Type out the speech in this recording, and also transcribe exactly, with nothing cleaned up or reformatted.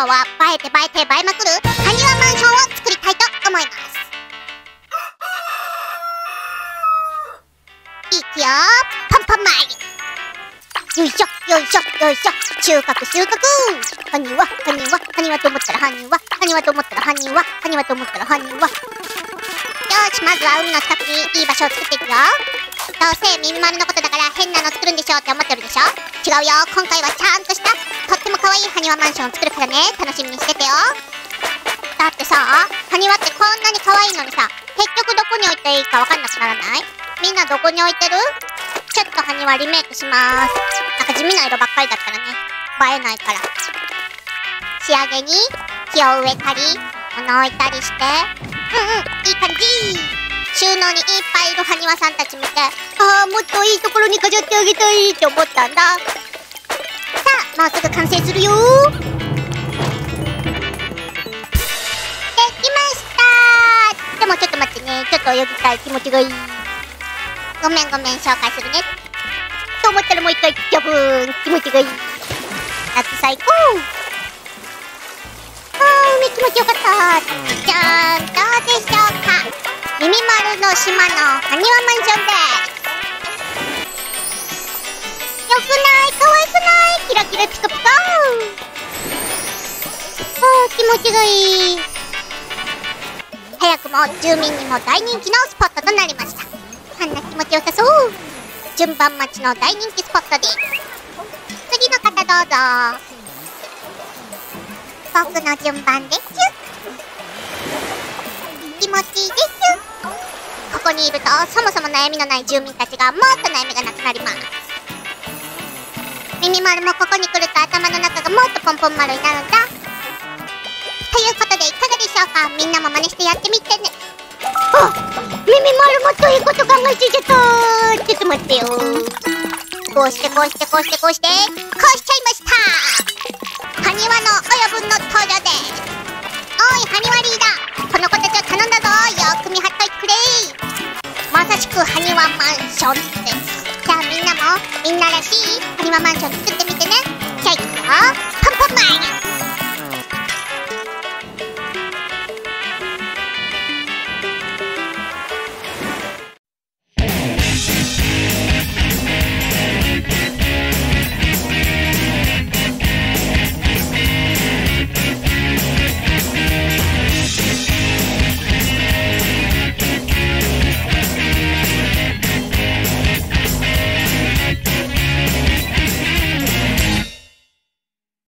ョンは映えて映えて映えまくる埴輪マンションを作りたいと思います。いくよパンパンマイ、よいしょよいしょよいしょ、収穫収穫、埴輪埴輪埴輪と思ったら埴輪埴輪と思ったら埴輪埴輪と思ったら埴輪。よし、まずは海の近くにいい場所を作っていくよ。どうせミニマルのことだから変なの作るんでしょって思ってるでしょ。違うよ、今回はちゃんとしたとっても可愛い埴輪マンションを作るからね、楽しみにしててよ。だってさ、埴輪ってこんなに可愛いのにさ、結局どこに置いていいか分かんなくならない？みんなどこに置いてる？ちょっと埴輪リメイクします。なんか地味な色ばっかりだったらね、映えないから。仕上げに木を植えたり物を置いたりして、うんうん、いい感じ。収納にいっぱいいる埴輪さんたち見て、ああもっといいところに飾ってあげたいって思ったんだ。さあもうすぐ完成するよ。できました。でもちょっと待ってね、ちょっと泳ぎたい気持ちがいい。ごめんごめん、紹介するねと思ったらもう一回ジャブーン、気持ちがいい。夏最高。あー海気持ちよかった。じゃーん、どうでしょうか、ミニマルの島の埴輪マンションです。よくない？かわいくない？キラキラピカピカ。あー、気持ちがいい。早くも住民にも大人気のスポットとなりました。あんな気持ちよさそう。順番待ちの大人気スポットです。次の方どうぞ。僕の順番です。気持ちいいです。ここにいるとそもそも悩みのない住民たちがもっと悩みがなくなります。ミニマルもここに来ると頭の中がもっとポンポン丸になるんだ。ということでいかがでしょうか、みんなも真似してやってみてね。あっ、ミニマルもっといいこと考えついちゃった。ちょっと待ってよ。こうしてこうしてこうしてこうしてこうしちゃいました。埴輪の親分の登場です。おい埴輪リーダー、この子たちを頼んだぞ、よく見張っといてくれ。まさしく埴輪マンションです。じゃあみんなもみんならしい埴輪マンション作ってみてね。じゃあいくよ。